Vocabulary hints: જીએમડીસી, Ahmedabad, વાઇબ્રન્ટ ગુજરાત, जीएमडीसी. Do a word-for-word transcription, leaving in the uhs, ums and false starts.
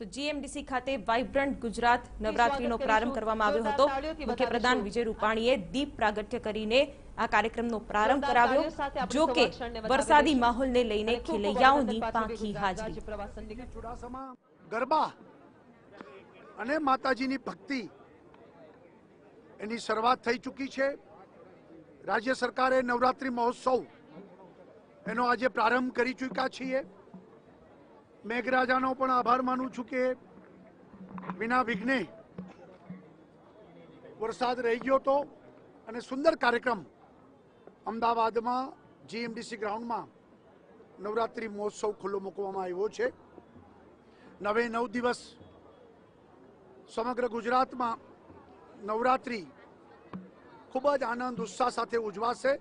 તો જીએમડીસી ખાતે વાઇબ્રન્ટ ગુજરાત નવરાત્રીનો પ્રારંભ કરવામાં આવ્યો હતો. મુખ્યપ્રધાન વિજય રૂપાણીએ દીપ પ્રાગટ્ય કરીને આ કાર્યક્રમનો પ્રારંભ કરાવ્યો. જો કે વરસાદી માહોલને લઈને ખેલૈયાઓની પાંખી હાજરી. ગરબા અને માતાજીની ભક્તિ એની શરૂઆત થઈ ચૂકી છે. રાજ્ય સરકારે નવરાત્રી મહોત્સવ એનો આજે પ્રારંભ કરી ચૂક્યા છીએ. मेघराजानो पण आभार मानू छू के विना विघ्ने वरसाद रही गयो तो अने सुंदर कार्यक्रम अमदावाद में जीएमडीसी ग्राउंड में नवरात्रि महोत्सव खुल्लो मूकवामां आव्यो छे. नवे नौ दिवस समग्र गुजरात में नवरात्रि खूब ज आनंद उत्साह साथे उजवाशे.